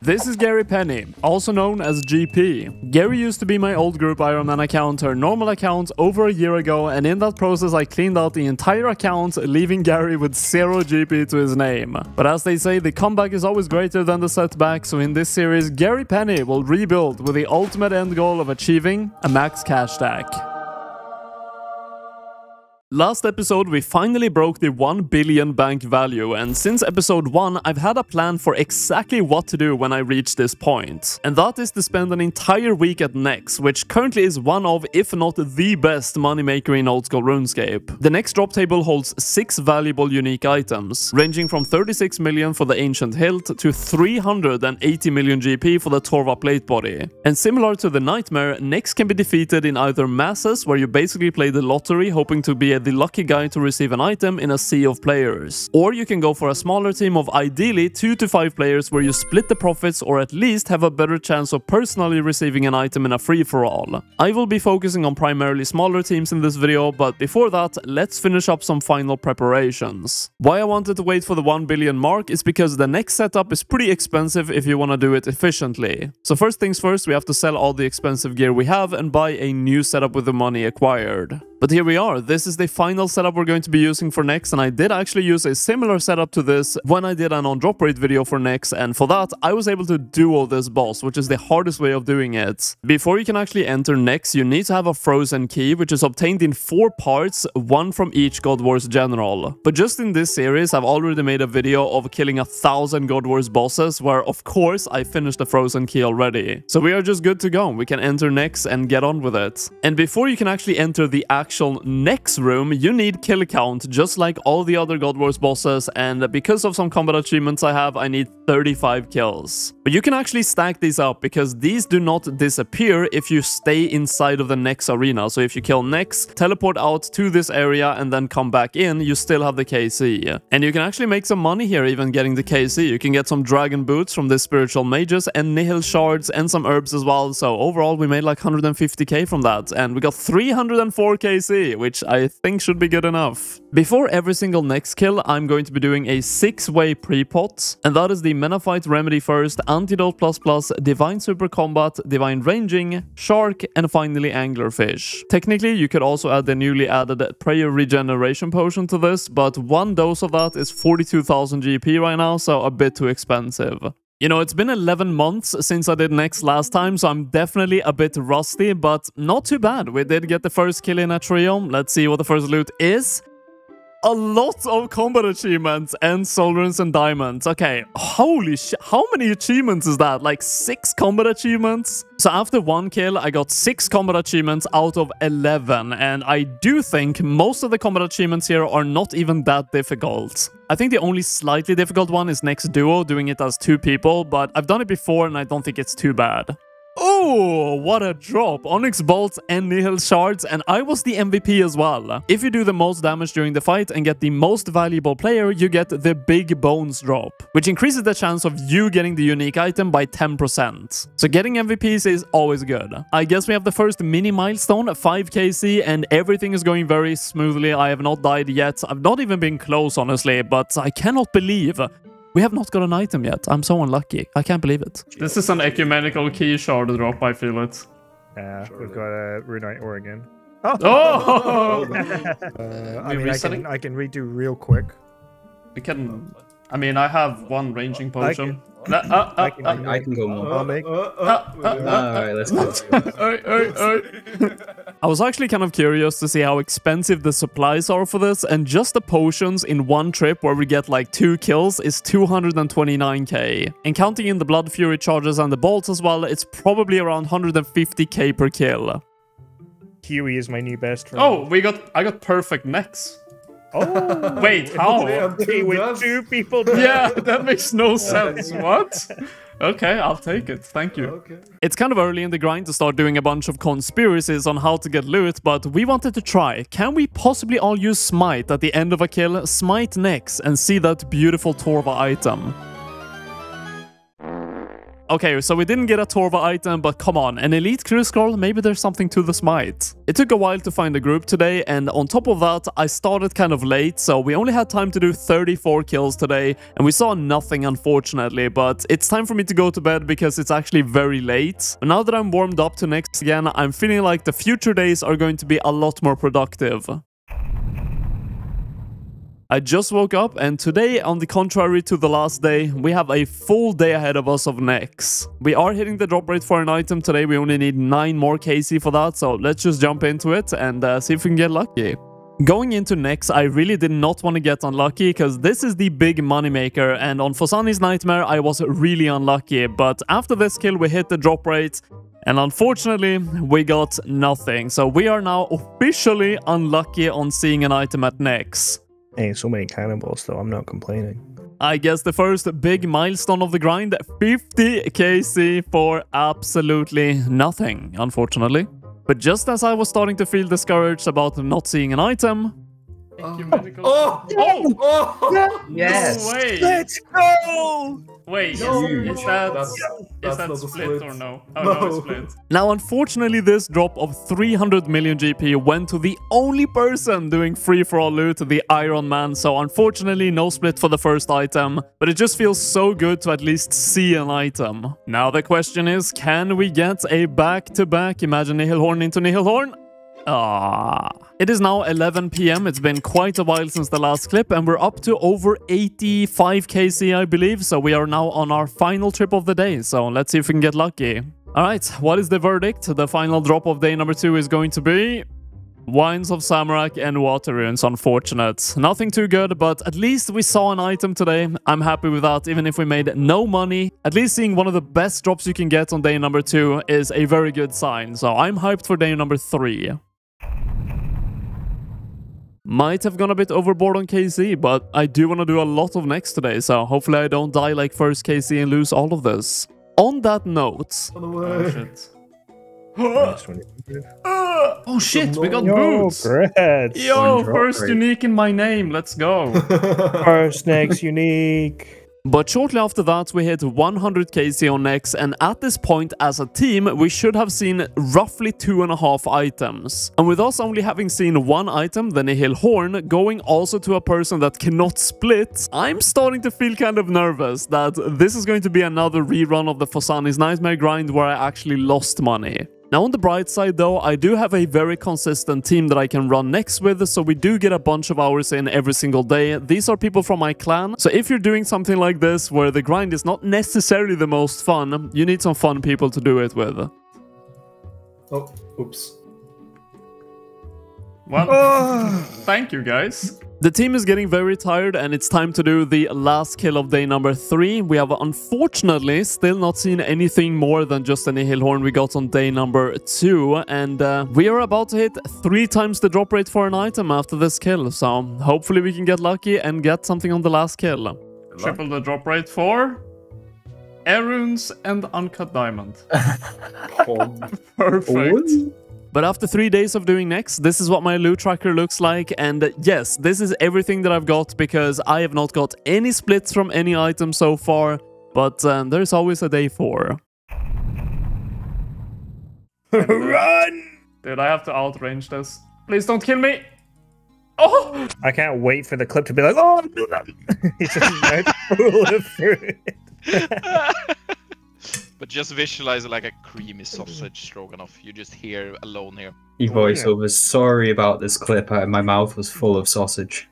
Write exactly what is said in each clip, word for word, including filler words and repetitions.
This is Gary Penny, also known as G P. Gary used to be my old group Iron Man account, her normal account, over a year ago, and in that process I cleaned out the entire account, leaving Gary with zero G P to his name. But as they say, the comeback is always greater than the setback, so in this series Gary Penny will rebuild with the ultimate end goal of achieving a max cash stack. Last episode we finally broke the one billion bank value, and since episode one I've had a plan for exactly what to do when I reach this point. And that is to spend an entire week at Nex, which currently is one of, if not the best moneymaker in Old School RuneScape. The Nex drop table holds six valuable unique items, ranging from thirty-six million for the Ancient Hilt to three hundred eighty million G P for the Torva Plate Body. And similar to the Nightmare, Nex can be defeated in either masses, where you basically play the lottery hoping to be a the lucky guy to receive an item in a sea of players. Or you can go for a smaller team of ideally two to five players where you split the profits or at least have a better chance of personally receiving an item in a free-for-all. I will be focusing on primarily smaller teams in this video, but before that, let's finish up some final preparations. Why I wanted to wait for the one billion mark is because the next setup is pretty expensive if you want to do it efficiently. So first things first, we have to sell all the expensive gear we have and buy a new setup with the money acquired. But here we are, this is the final setup we're going to be using for Nex, and I did actually use a similar setup to this when I did an on-drop rate video for Nex, and for that I was able to duo this boss, which is the hardest way of doing it. Before you can actually enter Nex, you need to have a frozen key, which is obtained in four parts, one from each God Wars general. But just in this series I've already made a video of killing a thousand God Wars bosses, where of course I finished the frozen key already. So we are just good to go, we can enter Nex and get on with it. And before you can actually enter the actual Nex room, you need kill count, just like all the other God Wars bosses, and because of some combat achievements I have, I need thirty-five kills. But you can actually stack these up, because these do not disappear if you stay inside of the Nex arena. So if you kill Nex, teleport out to this area and then come back in, you still have the K C. And you can actually make some money here even getting the K C. You can get some dragon boots from the spiritual mages and Nihil shards and some herbs as well. So overall we made like one hundred fifty K from that, and we got three hundred four K C, which I think should be good enough. Before every single Nex kill, I'm going to be doing a six-way pre-pot, and that is the Menaphite remedy first, antidote plus plus, divine super combat, divine ranging, shark, and finally anglerfish. Technically, you could also add the newly added prayer regeneration potion to this, but one dose of that is forty-two thousand G P right now, so a bit too expensive. You know, it's been eleven months since I did Nex last time, so I'm definitely a bit rusty, but not too bad. We did get the first kill in a trio. Let's see what the first loot is. A lot of combat achievements and soul runes and diamonds. Okay, holy sh- how many achievements is that? Like six combat achievements? So after one kill, I got six combat achievements out of eleven, and I do think most of the combat achievements here are not even that difficult. I think the only slightly difficult one is Nex Duo, doing it as two people, but I've done it before and I don't think it's too bad. Oh, what a drop! Onyx bolts and Nihil shards, and I was the M V P as well. If you do the most damage during the fight and get the most valuable player, you get the big bones drop, which increases the chance of you getting the unique item by ten percent. So getting M V Ps is always good. I guess we have the first mini milestone, five K C, and everything is going very smoothly. I have not died yet. I've not even been close, honestly, but I cannot believe we have not got an item yet. I'm so unlucky. I can't believe it. This is an ecumenical key shard drop, I feel it. Yeah, Surely. We've got a Runite ore again. Oh! oh! uh, I mean, I can, I can redo real quick. We can... I mean, I have one ranging potion. I can go more. Alright, let's go. I was actually kind of curious to see how expensive the supplies are for this, and just the potions in one trip where we get like two kills is two hundred twenty-nine K. And counting in the blood fury charges and the bolts as well, it's probably around one hundred fifty K per kill. Kiwi is my new best friend. Oh, we got I got perfect Nex. Oh, wait, how? Two with two people. Yeah, that makes no sense. What? Okay, I'll take it. Thank you. Okay. It's kind of early in the grind to start doing a bunch of conspiracies on how to get loot, but we wanted to try. Can we possibly all use smite at the end of a kill, smite Nex, and see that beautiful Torva item? Okay, so we didn't get a Torva item, but come on, an elite cruise girl, maybe there's something to the smite. It took a while to find a group today, and on top of that, I started kind of late, so we only had time to do thirty-four kills today, and we saw nothing unfortunately, but it's time for me to go to bed because it's actually very late. But now that I'm warmed up to Nex again, I'm feeling like the future days are going to be a lot more productive. I just woke up, and today, on the contrary to the last day, we have a full day ahead of us of Nex. We are hitting the drop rate for an item today. We only need nine more K C for that, so let's just jump into it and uh, see if we can get lucky. Going into Nex, I really did not want to get unlucky, because this is the big moneymaker, and on Fosani's Nightmare, I was really unlucky, but after this kill, we hit the drop rate, and unfortunately, we got nothing. So we are now officially unlucky on seeing an item at Nex. Ain't so many cannibals, though. I'm not complaining. I guess the first big milestone of the grind, fifty K C for absolutely nothing, unfortunately. But just as I was starting to feel discouraged about not seeing an item... Ecumenical... Oh! Oh! Oh! Oh! Yes! No way. Let's go! Wait, no. is, is that, that's, is that's that split, split or no? Oh, no. No, it's split. Now, unfortunately, this drop of three hundred million G P went to the only person doing free-for-all loot, the Iron Man. So, unfortunately, no split for the first item. But it just feels so good to at least see an item. Now, the question is, can we get a back-to-back? Imagine Nihil horn into Nihil horn. Ah. It is now eleven P M, it's been quite a while since the last clip, and we're up to over eighty-five K C, I believe, so we are now on our final trip of the day, so let's see if we can get lucky. Alright, what is the verdict? The final drop of day number two is going to be... Wines of Zamorak and Water Runes, unfortunate. Nothing too good, but at least we saw an item today. I'm happy with that, even if we made no money. At least seeing one of the best drops you can get on day number two is a very good sign, so I'm hyped for day number three. Might have gone a bit overboard on K C, but I do want to do a lot of Nex today, so hopefully I don't die like first K C and lose all of this. On that note... Oh, shit. Oh shit, we got boots! Yo, first unique in my name, let's go! First Nex unique! But shortly after that, we hit one hundred K C on Nex, and at this point, as a team, we should have seen roughly two and a half items. And with us only having seen one item, the Nihil horn, going also to a person that cannot split, I'm starting to feel kind of nervous that this is going to be another rerun of the Fosani's Nightmare grind where I actually lost money. Now on the bright side though, I do have a very consistent team that I can run Nex with, so we do get a bunch of hours in every single day. These are people from my clan, so if you're doing something like this where the grind is not necessarily the most fun, you need some fun people to do it with. Oh, oops. Well, oh. Thank you guys. The team is getting very tired and it's time to do the last kill of day number three. We have unfortunately still not seen anything more than just a Nihil horn we got on day number two. And uh, we are about to hit three times the drop rate for an item after this kill. So hopefully we can get lucky and get something on the last kill. Triple the drop rate for... Air runes and Uncut Diamond. Perfect. Ooh. But after three days of doing Nex, this is what my loot tracker looks like, and yes, this is everything that I've got because I have not got any splits from any item so far, but um, there's always a day four. Run! Dude, I have to outrange this. Please don't kill me! Oh! I can't wait for the clip to be like, oh! He's just like full of it. But just visualize like a creamy sausage stroganoff. You're just here alone here. Your voiceover. Sorry about this clip. I, my mouth was full of sausage.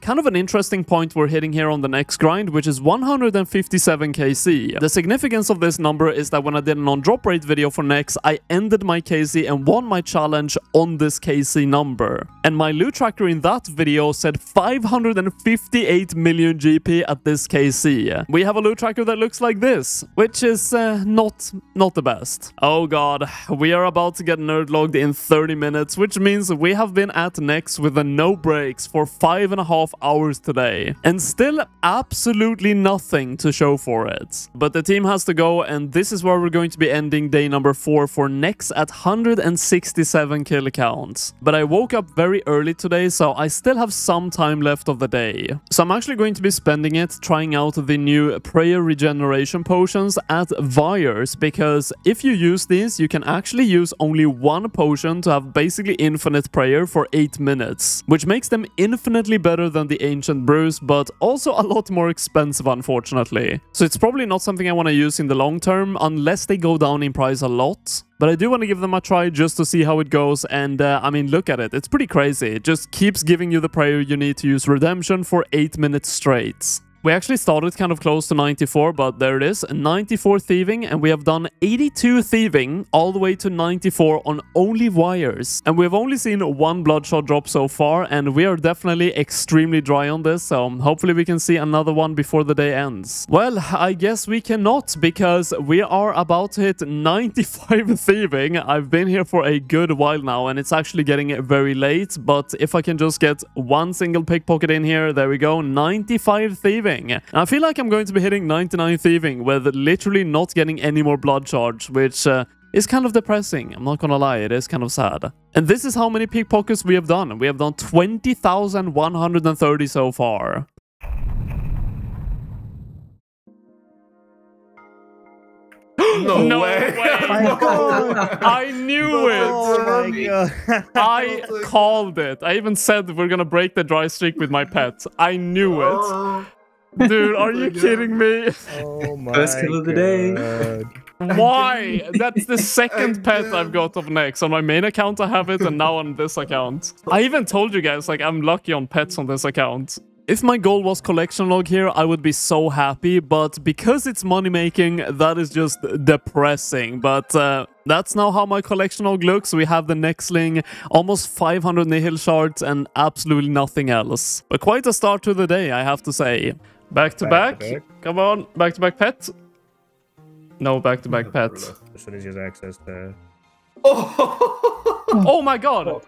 Kind of an interesting point we're hitting here on the next grind, which is one hundred fifty-seven K C. The significance of this number is that when I did a non-drop rate video for Nex, I ended my K C and won my challenge on this K C number. And my loot tracker in that video said five hundred fifty-eight million G P at this K C. We have a loot tracker that looks like this, which is uh, not, not the best. Oh god, we are about to get nerdlogged in thirty minutes, which means we have been at Nex with a no breaks for five and a half hours today. And still absolutely nothing to show for it. But the team has to go, and this is where we're going to be ending day number four for Nex at one hundred sixty-seven kill counts. But I woke up very early today, so I still have some time left of the day. So I'm actually going to be spending it trying out the new prayer regeneration potions at Vyres, because if you use these, you can actually use only one potion to have basically infinite prayer for eight minutes, which makes them infinitely better than the Ancient Brews, but also a lot more expensive, unfortunately. So it's probably not something I want to use in the long term, unless they go down in price a lot. But I do want to give them a try just to see how it goes, and uh, I mean, look at it, it's pretty crazy. It just keeps giving you the prayer you need to use redemption for eight minutes straight. We actually started kind of close to ninety-four, but there it is, ninety-four thieving, and we have done eighty-two thieving all the way to ninety-four on only Vyres. And we've only seen one bloodshot drop so far, and we are definitely extremely dry on this, so hopefully we can see another one before the day ends. Well, I guess we cannot, because we are about to hit ninety-five thieving. I've been here for a good while now, and it's actually getting very late, but if I can just get one single pickpocket in here, there we go, ninety-five thieving. And I feel like I'm going to be hitting ninety-nine thieving with literally not getting any more blood charge, which uh, is kind of depressing. I'm not gonna lie, it is kind of sad. And this is how many pickpockets we have done. We have done twenty thousand one hundred thirty so far. No, no way. way. I knew no, it. I called it. I even said we're gonna break the dry streak with my pet. I knew it. Dude, are you kidding me? Oh my First kill of the day. Why? That's the second pet I've got of Nex. On my main account I have it, and now on this account. I even told you guys, like, I'm lucky on pets on this account. If my goal was collection log here, I would be so happy, but because it's money making, that is just depressing. But uh, that's now how my collection log looks. We have the Nexling, almost five hundred Nihil shards, and absolutely nothing else. But quite a start to the day, I have to say. Back to back, back. To back. Come on, back to back pet. No, back to back pet. As soon as you have access to... Oh! Oh my god!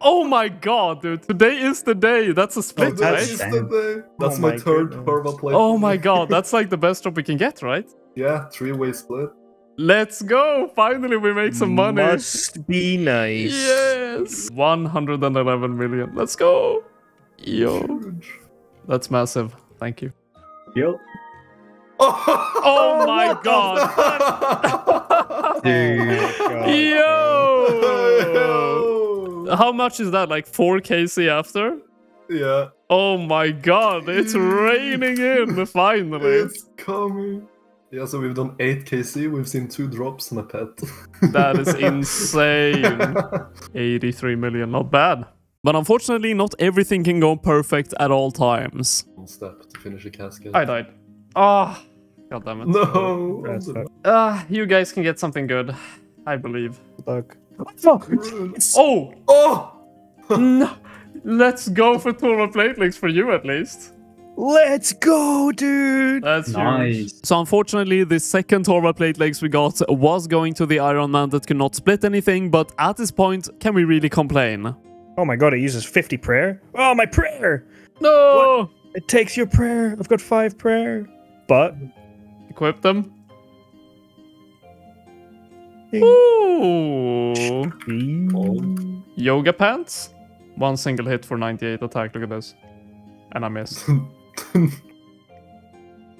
Oh my god, dude! Today is the day. That's a split, oh, right? The day. That's oh my, my third Torva Plate. Oh my god, that's like the best job we can get, right? Yeah, three-way split. Let's go! Finally, we make some money. Must be nice. Yes. one hundred eleven million. Let's go. Yo, huge. That's massive. Thank you. Yo. Oh, oh my god! Dude. Yo! How much is that? Like four K C after? Yeah. Oh my god, it's raining in finally. It's coming. Yeah, so we've done eight K C, we've seen two drops and a pet. That is insane. eighty-three million, not bad. But unfortunately, not everything can go perfect at all times. One step to finish a casket. I died. Ah. Oh. God damn it. No. Ah, uh, you guys can get something good, I believe. Look. Oh! Oh! No. Let's go for Torva Platelegs for you at least. Let's go, dude! That's nice. Huge. So unfortunately, the second Torva Platelegs we got was going to the Iron Man that could not split anything, but at this point, can we really complain? Oh my god, it uses fifty prayer? Oh, my prayer! No! What? It takes your prayer. I've got five prayer. But... equip them. Ooh. Oh. Yoga pants. One single hit for ninety-eight attack. Look at this. And I missed.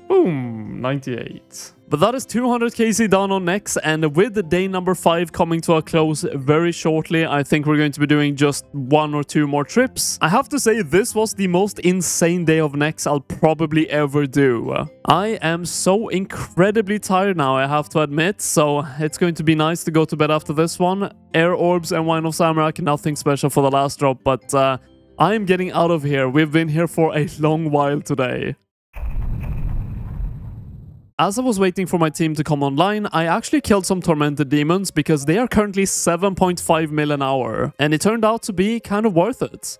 Boom. ninety-eight. But that is two hundred K C down on Nex, and with the day number five coming to a close very shortly, I think we're going to be doing just one or two more trips. I have to say, this was the most insane day of Nex I'll probably ever do. I am so incredibly tired now, I have to admit, so it's going to be nice to go to bed after this one. Air orbs and Wine of Zamorak, nothing special for the last drop, but uh, I'm getting out of here. We've been here for a long while today. As I was waiting for my team to come online, I actually killed some Tormented Demons because they are currently seven point five mil an hour, and it turned out to be kind of worth it.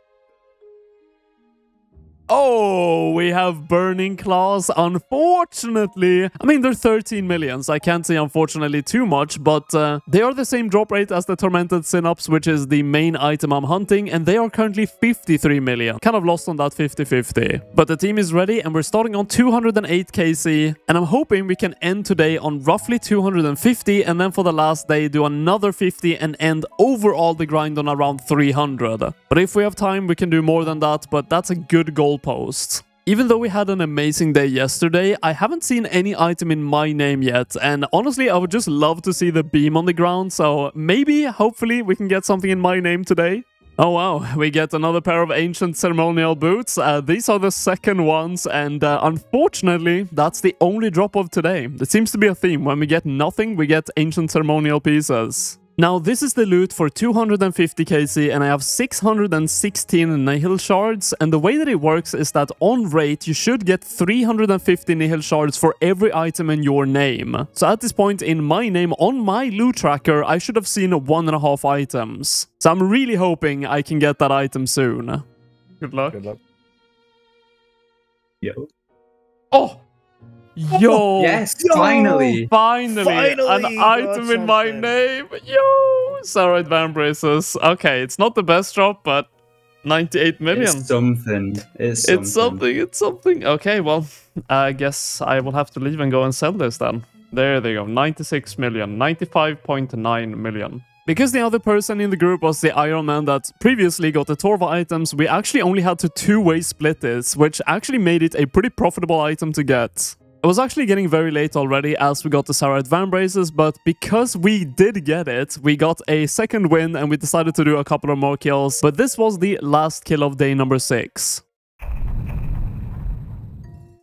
Oh, we have Burning Claws, unfortunately. I mean, they're thirteen millions. I can't say unfortunately too much, but uh, they are the same drop rate as the Tormented Synapse, which is the main item I'm hunting, and they are currently fifty-three million. Kind of lost on that fifty fifty. But the team is ready, and we're starting on two hundred eight K C, and I'm hoping we can end today on roughly two hundred fifty, and then for the last day, do another fifty and end overall the grind on around three hundred. But if we have time, we can do more than that, but that's a good goal posts. Even though we had an amazing day yesterday, I haven't seen any item in my name yet, and honestly, I would just love to see the beam on the ground, so maybe, hopefully, we can get something in my name today. Oh wow, we get another pair of Ancient Ceremonial Boots. Uh, these are the second ones, and uh, unfortunately, that's the only drop of today. It seems to be a theme. When we get nothing, we get Ancient Ceremonial Pieces. Now, this is the loot for two hundred fifty K C, and I have six hundred sixteen Nihil shards, and the way that it works is that on rate, you should get three hundred fifty Nihil shards for every item in your name. So at this point in my name, on my loot tracker, I should have seen one and a half items. So I'm really hoping I can get that item soon. Good luck. Good luck. Yo. Oh! Yo! Yes, yo, finally. finally! Finally! An item in my name! Yo! Zaryte Vambraces. Okay, it's not the best drop, but ninety-eight million. It's something. It's something. It's something. It's something. Okay, well, I guess I will have to leave and go and sell this then. There they go. ninety-six million. ninety-five point nine million. Because the other person in the group was the Iron Man that previously got the Torva items, we actually only had to two-way split this, which actually made it a pretty profitable item to get. It was actually getting very late already as we got the Zaryte Vambraces, but because we did get it, we got a second win and we decided to do a couple of more kills. But this was the last kill of day number six.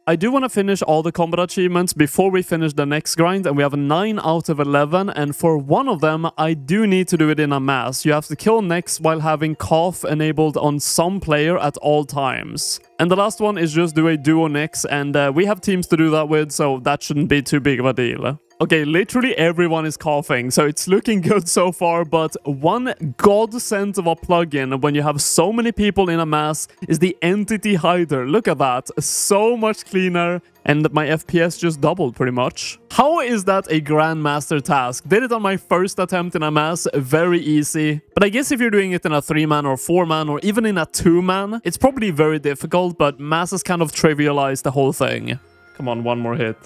I do want to finish all the combat achievements before we finish the next grind, and we have nine out of eleven, and for one of them, I do need to do it in a mass. You have to kill Nex while having cough enabled on some player at all times. And the last one is just do a duo Nex, and uh, we have teams to do that with, so that shouldn't be too big of a deal. Okay, literally everyone is coughing, so it's looking good so far, but one godsend of a plugin when you have so many people in a mass is the Entity Hider. Look at that, so much cleaner, and my F P S just doubled pretty much. How is that a grandmaster task? Did it on my first attempt in a mass, very easy. But I guess if you're doing it in a three-man or four-man or even in a two-man, it's probably very difficult, but masses kind of trivialize the whole thing. Come on, one more hit.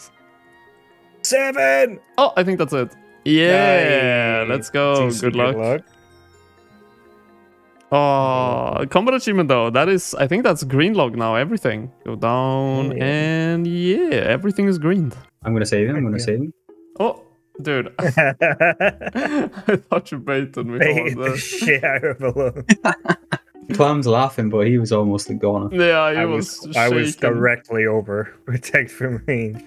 Seven! Oh, I think that's it. Yeah, nice. Let's go. Good luck. Good luck. Oh, combat achievement though. That is, I think that's green log now. Everything. Go down yeah. and yeah, everything is greened. I'm gonna save him. I'm gonna yeah. save him. Oh, dude. I thought you baited me. Baited the shit out of a Clam's laughing, but he was almost a goner. Yeah, he I was. was I was directly over. Protect from range.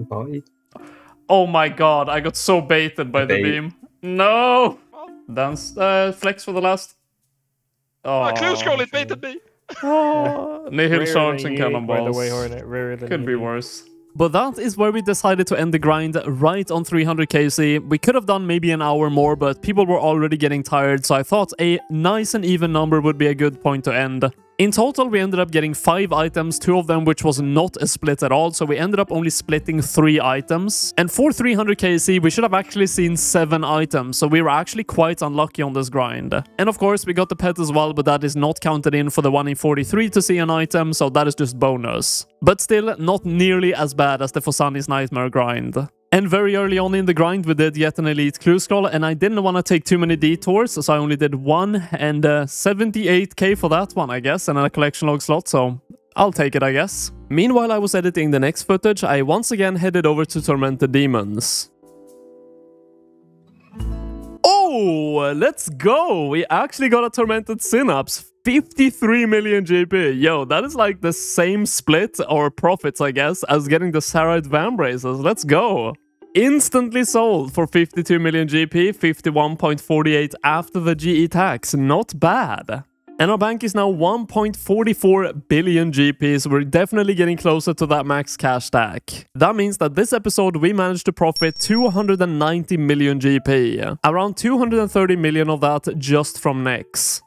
Body. Oh my god, I got so baited by Bait. the beam. No! Dance, uh, flex for the last. Oh, my clue scroll, it baited me! Oh. Nihil shards and cannonballs. By the way, could be worse. But that is where we decided to end the grind, right on three hundred K C. We could have done maybe an hour more, but people were already getting tired, so I thought a nice and even number would be a good point to end. In total, we ended up getting five items, two of them which was not a split at all, so we ended up only splitting three items. And for three hundred K C, we should have actually seen seven items, so we were actually quite unlucky on this grind. And of course, we got the pet as well, but that is not counted in for the one in forty-three to see an item, so that is just bonus. But still, not nearly as bad as the Fosani's Nightmare grind. And very early on in the grind, we did yet an elite clue scroll, and I didn't want to take too many detours, so I only did one, and uh, seventy-eight K for that one, I guess, and a collection log slot, so I'll take it, I guess. Meanwhile, I was editing the next footage, I once again headed over to Tormented Demons. Oh, let's go! We actually got a Tormented Synapse. fifty-three million G P. Yo, that is like the same split or profits, I guess, as getting the Zaryte Vambraces. Let's go. Instantly sold for fifty-two million G P, fifty-one point four eight after the G E tax. Not bad. And our bank is now one point four four billion G P, so we're definitely getting closer to that max cash stack. That means that this episode we managed to profit two hundred ninety million G P. Around two hundred thirty million of that just from Nex.